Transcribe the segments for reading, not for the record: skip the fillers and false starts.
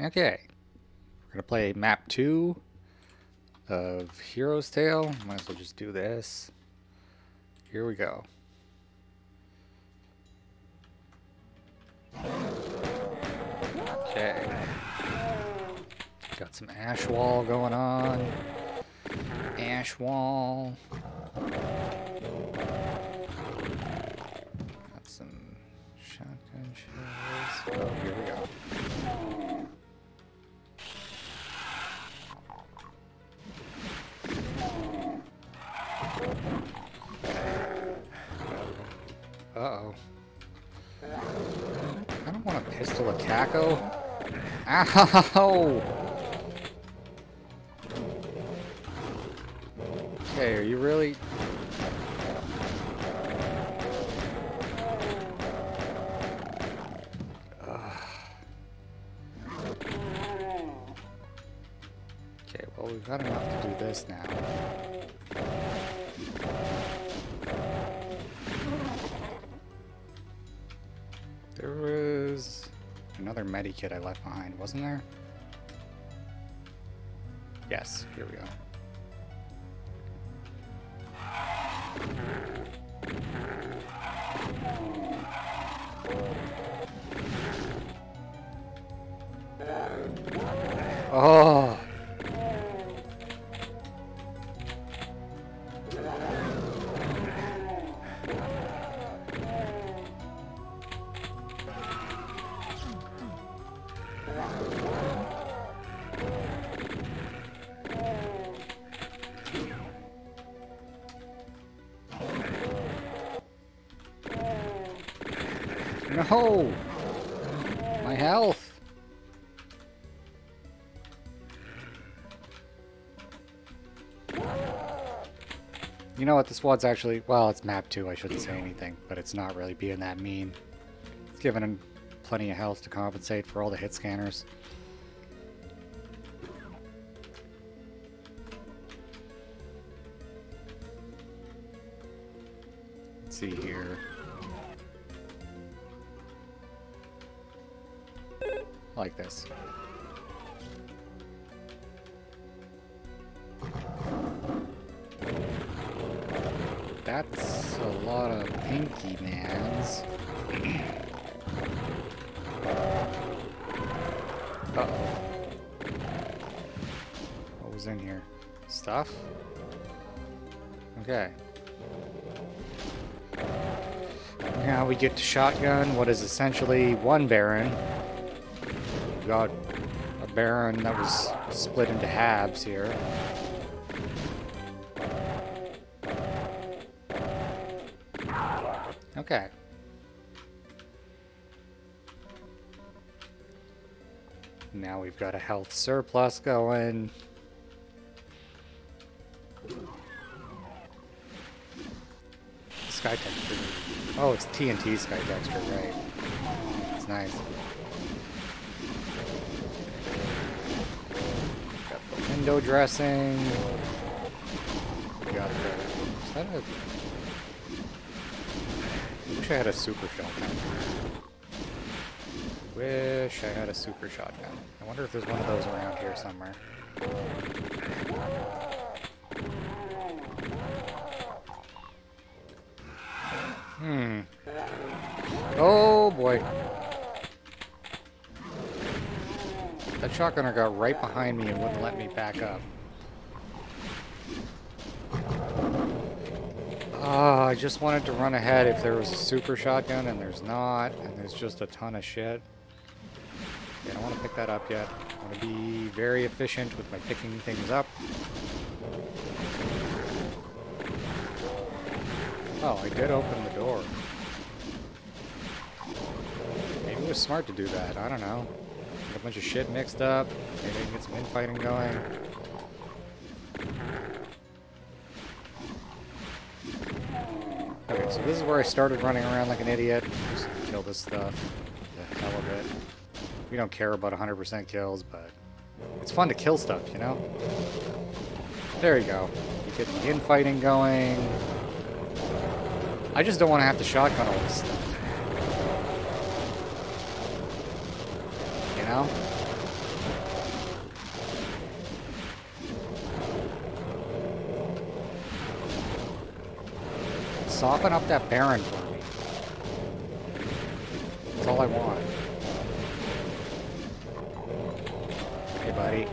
Okay, we're gonna play map 2 of Heroes' Tale. Might as well just do this. Here we go. Okay, got some ash wall going on. Ash wall. Got some shotgun shells. Oh, here we go. Uh-oh. I don't want a pistol a taco. Ow! Okay, are you really... Okay, well, we've got enough to do this now. There was another medikit I left behind, wasn't there? Yes, here we go. Oh! No! My health! You know what, this wad's actually... Well, it's map 2, I shouldn't say anything, but it's not really being that mean. It's giving him plenty of health to compensate for all the hit scanners. Let's see here. Like this. That's a lot of pinky mans. Uh-oh. What was in here? Stuff? Okay. Now we get to shotgun what is essentially one Baron. Got a Baron that was split into halves here. Okay. Now we've got a health surplus going. Sky texture. Oh, it's TNT sky texture, right? It's nice. Window dressing. Got it. Is that a... Wish I had a super shotgun. Wish I had a super shotgun. I wonder if there's one of those around here somewhere. Hmm. Oh boy. That shotgunner got right behind me and wouldn't let me back up. I just wanted to run ahead if there was a super shotgun, and there's not, and there's just a ton of shit. Okay, I don't want to pick that up yet. I want to be very efficient with my picking things up. Oh, I did open the door. Maybe it was smart to do that, I don't know. A bunch of shit mixed up. Maybe I can get some infighting going. Okay, so this is where I started running around like an idiot. Just kill this stuff. The hell of it. We don't care about 100% kills, but it's fun to kill stuff, you know? There you go. You get the infighting going. I just don't want to have to shotgun all this stuff. You know? Soften up that Baron for me. That's all I want. Hey, buddy.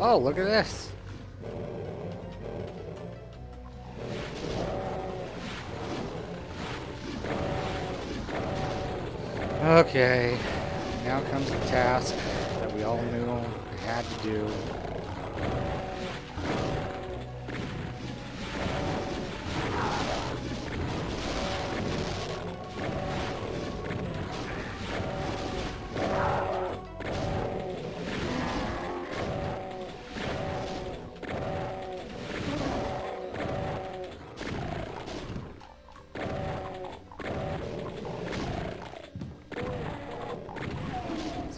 Oh, look at this. Okay, now comes the task that we all knew we had to do.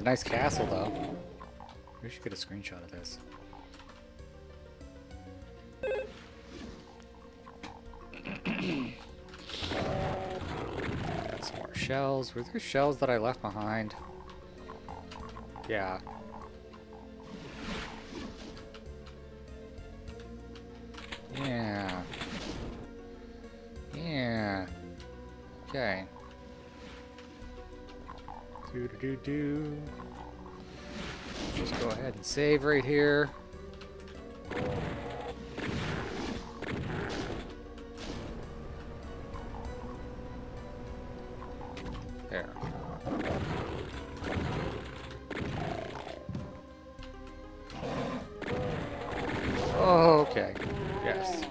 Nice castle, though. We should get a screenshot of this. Got some more shells. Were there shells that I left behind? Yeah. Yeah. Yeah. Okay. Just go ahead and save right here. There. Oh, okay. Yes.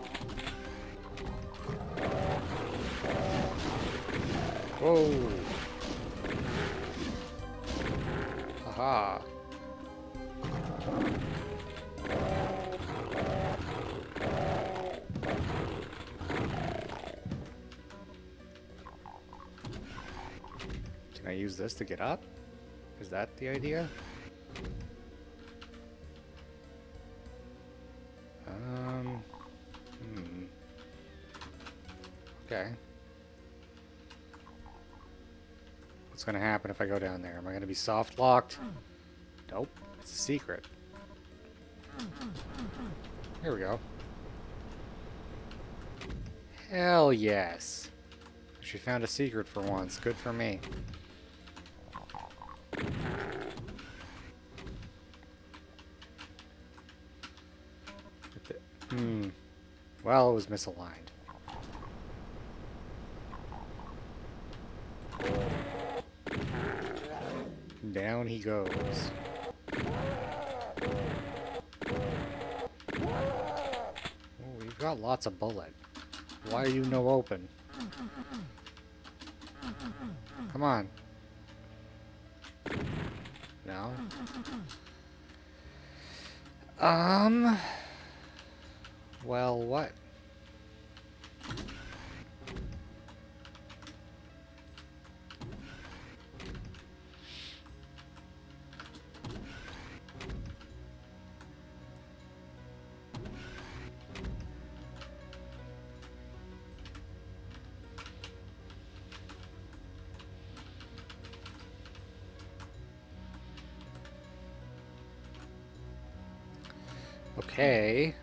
Whoa. Ah. Can I use this to get up? Is that the idea? Okay. What's gonna happen if I go down there? Am I gonna be soft locked? Nope, it's a secret. Here we go. Hell yes. She found a secret for once. Good for me. Well, it was misaligned. Down he goes. Ooh, we've got lots of bullet. Why are you no open? Come on. No? Well, what? Okay.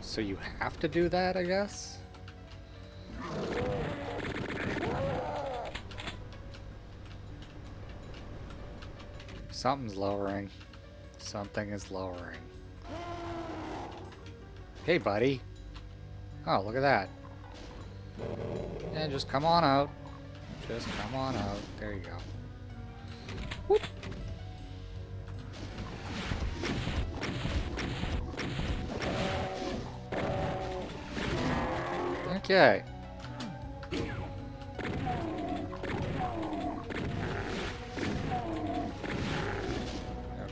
So you have to do that, I guess? Something's lowering. Something is lowering. Hey, buddy. Oh, look at that. And just come on out. Just come on out. There you go. Whoop. Okay.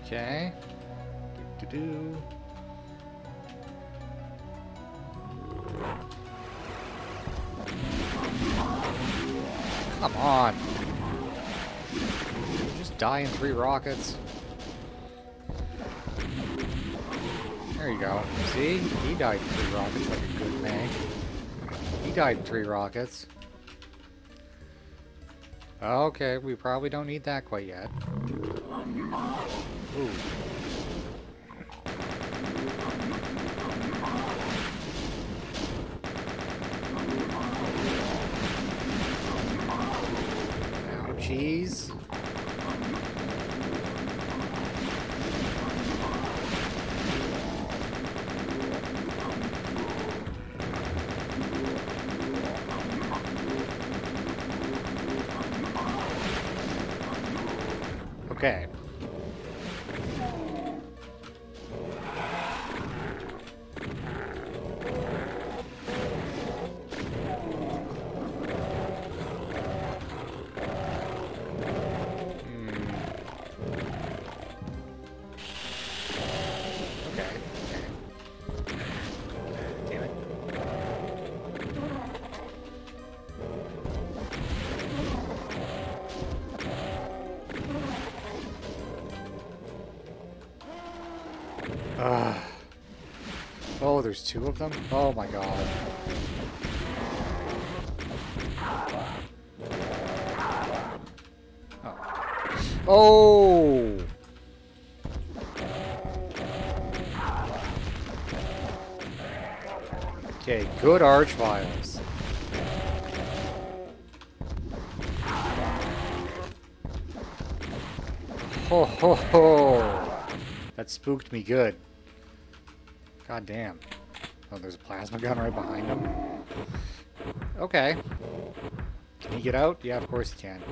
Okay. Do-do-do. Come on. Just die in 3 rockets. There you go. See? He died in 3 rockets like a good man. He died in 3 rockets. Okay, we probably don't need that quite yet. Ooh. cheese. Okay. Oh, there's two of them? Oh my god. Oh. Oh! Okay, good archviles. Ho ho ho! That spooked me good. God damn. Oh, there's a plasma gun right behind him. Okay. Can he get out? Yeah, of course he can.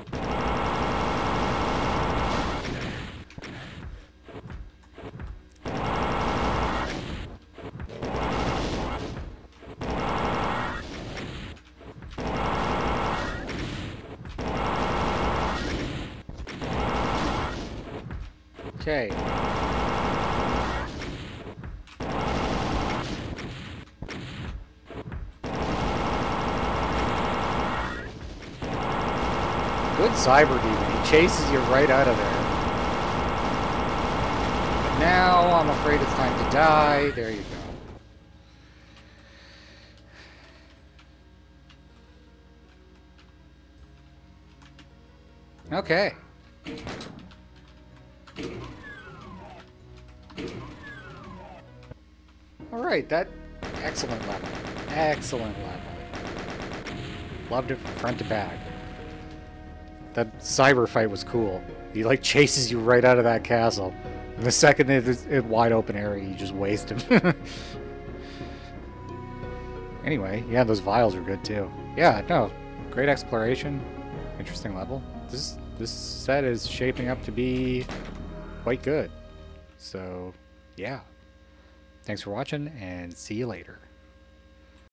Okay. Good cyber demon. He chases you right out of there. But now I'm afraid it's time to die. There you go. Okay. Alright, that... excellent level. Excellent level. Loved it from front to back. That cyber fight was cool. He like chases you right out of that castle. And the second it's a wide open area, you just waste him. Anyway, yeah, those vials are good too. Yeah, no, great exploration, interesting level. This set is shaping up to be quite good. So, yeah. Thanks for watching, and see you later.